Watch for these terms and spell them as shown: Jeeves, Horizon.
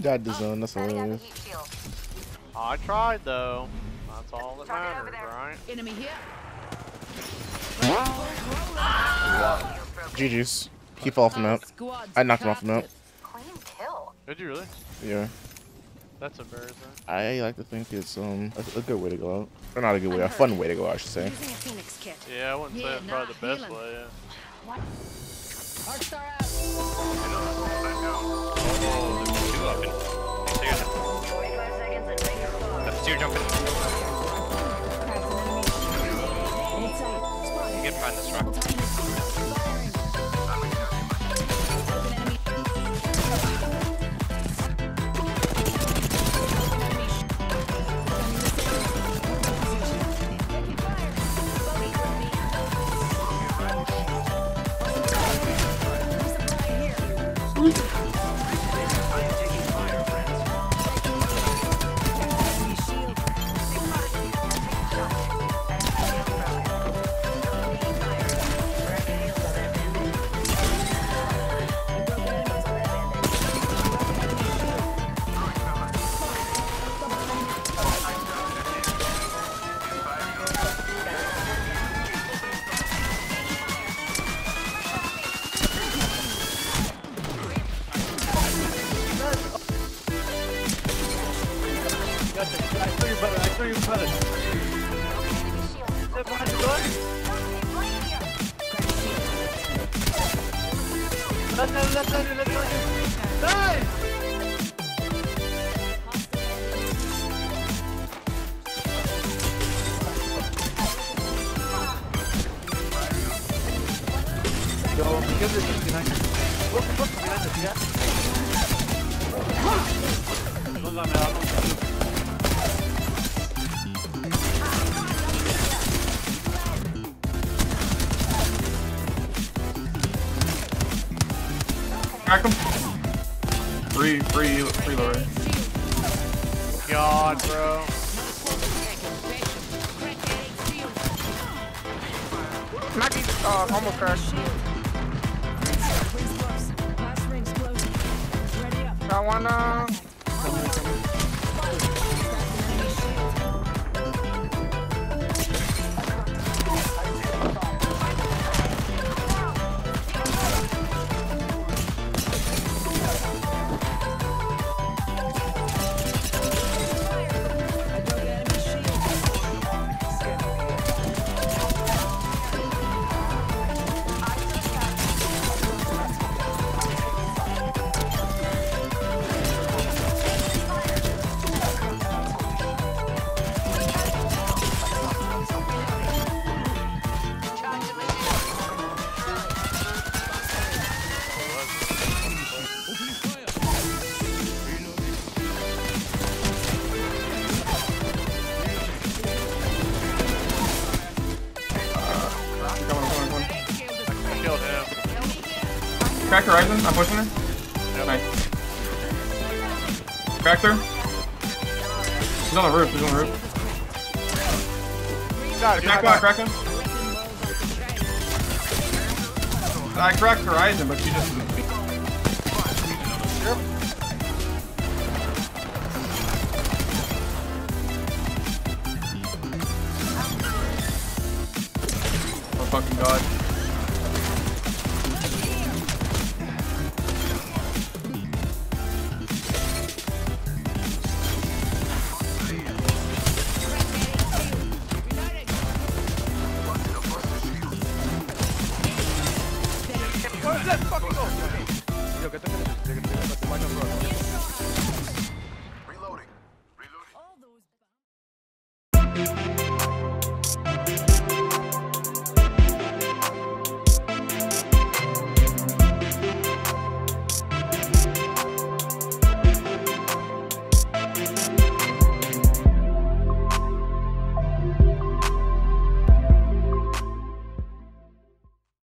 we died the zone, that's all it is. I tried though. That's all that matters, right? Enemy here. GG's. Keep off him out. I knocked him off him out. Did you really? Yeah. That's embarrassing. I like to think it's a good way to go out. Or not a good way, a fun way to go out, I should say. Yeah, I wouldn't say it's probably the best way, yeah. What? That's two jumping. You get behind this rock. Crack him. Free lower. God, bro. Might be almost crashed. I wanna. Crack Horizon, I'm pushing her. Yep. Nice. Cracked her. She's on the roof, she's on the roof. Crack one. I cracked Horizon, but she just... Oh fucking god.